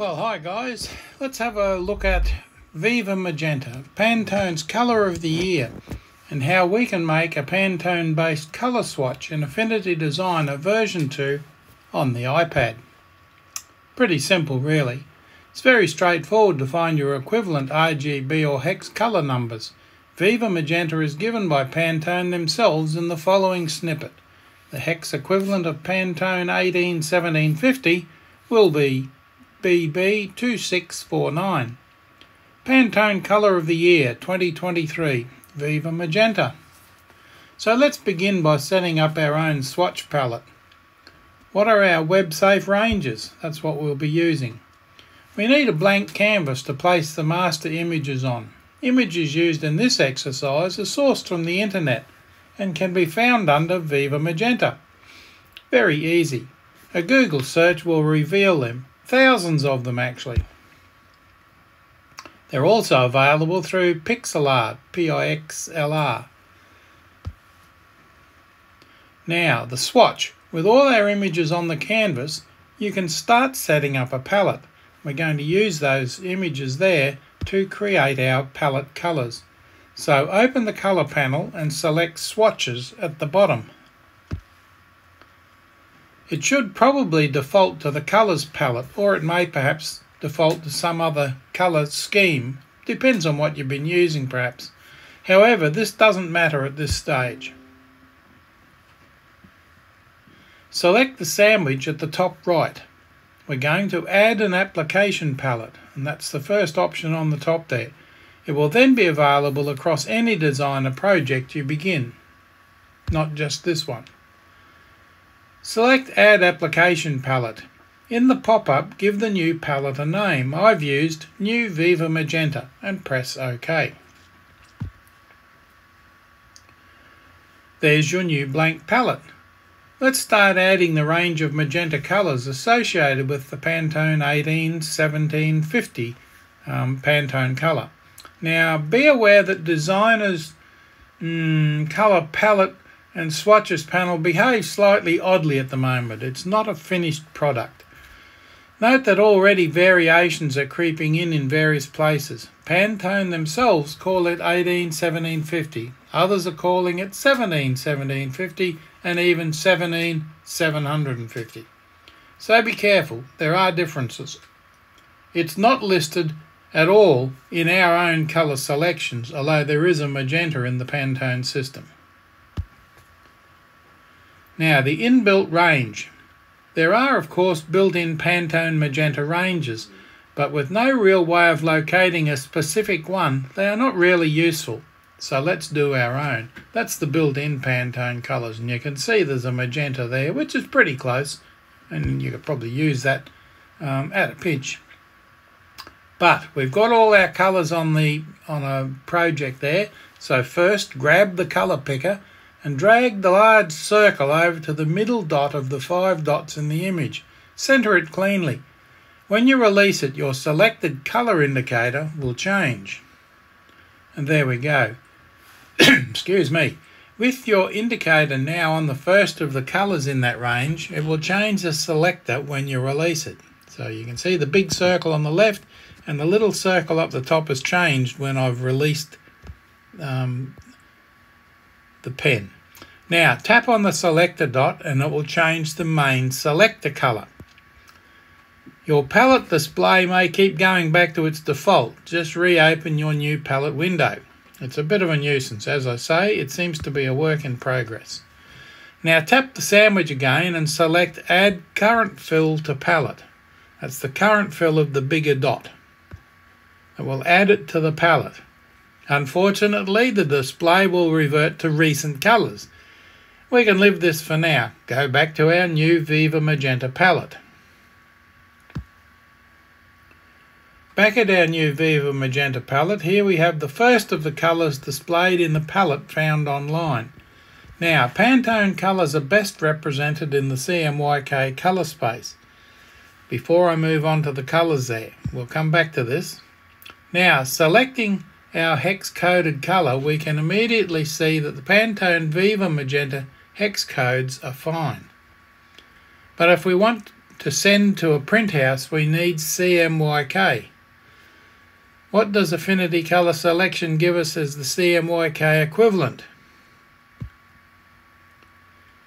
Well, hi guys, let's have a look at Viva Magenta, Pantone's colour of the year, and how we can make a Pantone based colour swatch in Affinity Designer version 2 on the iPad. Pretty simple really. It's very straightforward to find your equivalent RGB or hex colour numbers. Viva Magenta is given by Pantone themselves in the following snippet. The hex equivalent of Pantone 18-1750 will be BB2649. Pantone Colour of the Year 2023, Viva Magenta. So let's begin by setting up our own swatch palette. What are our web safe ranges? That's what we'll be using. We need a blank canvas to place the master images on. Images used in this exercise are sourced from the internet and can be found under Viva Magenta. Very easy. A Google search will reveal them. Thousands of them actually. They're also available through Pixlr, P-I-X-L-R. Now the swatch. With all our images on the canvas, you can start setting up a palette. We're going to use those images there to create our palette colours. So open the colour panel and select swatches at the bottom. It should probably default to the colours palette, or it may perhaps default to some other colour scheme. Depends on what you've been using perhaps. However, this doesn't matter at this stage. Select the sandwich at the top right. We're going to add an application palette, and that's the first option on the top there. It will then be available across any designer project you begin, not just this one. Select Add Application Palette. In the pop-up, give the new palette a name. I've used New Viva Magenta and press OK. There's your new blank palette. Let's start adding the range of magenta colours associated with the Pantone 18-1750 Pantone colour. Now be aware that designers' colour palette and swatches panel behaves slightly oddly at the moment. It's not a finished product. Note that already variations are creeping in various places. Pantone themselves call it 18-1750. Others are calling it 17-1750 and even 17-750. So be careful, there are differences. It's not listed at all in our own colour selections, although there is a magenta in the Pantone system. Now the inbuilt range. There are of course built-in Pantone magenta ranges, but with no real way of locating a specific one, they are not really useful. So let's do our own. That's the built-in Pantone colours, and you can see there's a magenta there, which is pretty close, and you could probably use that at a pinch. But we've got all our colours on a project there. So first, grab the colour picker and drag the large circle over to the middle dot of the 5 dots in the image. Centre it cleanly. When you release it, your selected colour indicator will change. And there we go. Excuse me. With your indicator now on the first of the colours in that range, it will change the selector when you release it. So you can see the big circle on the left and the little circle up the top has changed when I've released the pen. Now tap on the selector dot and it will change the main selector colour. Your palette display may keep going back to its default. Just reopen your new palette window. It's a bit of a nuisance. As I say, it seems to be a work in progress. Now tap the sandwich again and select Add Current Fill to Palette. That's the current fill of the bigger dot. It will add it to the palette. Unfortunately, the display will revert to recent colours. We can leave this for now. Go back to our new Viva Magenta palette. Back at our new Viva Magenta palette, here we have the first of the colours displayed in the palette found online. Now, Pantone colours are best represented in the CMYK colour space. Before I move on to the colours there, we'll come back to this. Now, selecting our hex-coded colour, we can immediately see that the Pantone Viva Magenta hex codes are fine. But if we want To send to a print house, we need CMYK. What does Affinity Color Selection give us as the CMYK equivalent?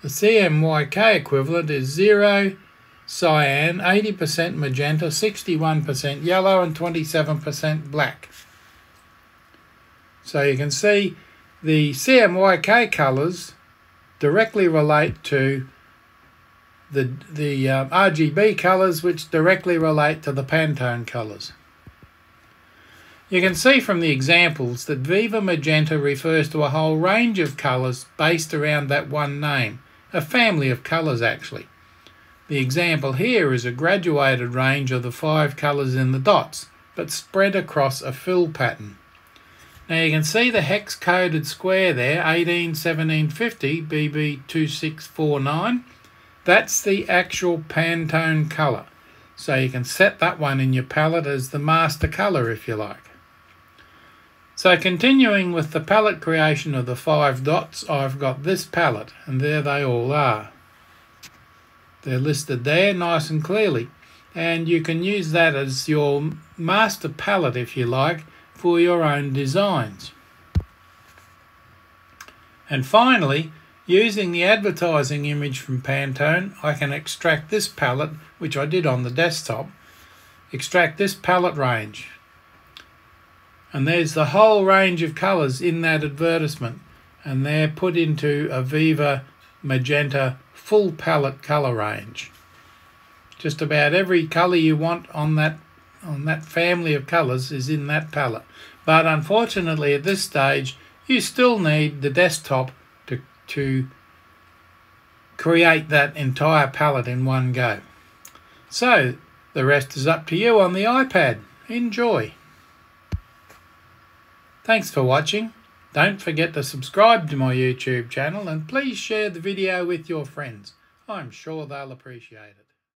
The CMYK equivalent is 0, cyan, 80% magenta, 61% yellow and 27% black. So you can see the CMYK colours directly relate to the RGB colours, which directly relate to the Pantone colours. You can see from the examples that Viva Magenta refers to a whole range of colours based around that one name, a family of colours actually. The example here is a graduated range of the 5 colours in the dots, but spread across a fill pattern. Now you can see the hex-coded square there, 18-1750 BB2649. That's the actual Pantone colour. So you can set that one in your palette as the master colour if you like. So continuing with the palette creation of the 5 dots, I've got this palette, and there they all are. They're listed there nice and clearly, and you can use that as your master palette if you like for your own designs. And finally, using the advertising image from Pantone, I can extract this palette, which I did on the desktop, extract this palette range. And there's the whole range of colours in that advertisement, and they're put into a Viva Magenta full palette colour range. Just about every colour you want on that family of colours is in that palette. But unfortunately at this stage you still need the desktop to create that entire palette in one go. So the rest is up to you on the iPad. Enjoy! Thanks for watching. Don't forget to subscribe to my YouTube channel and please share the video with your friends. I'm sure they'll appreciate it.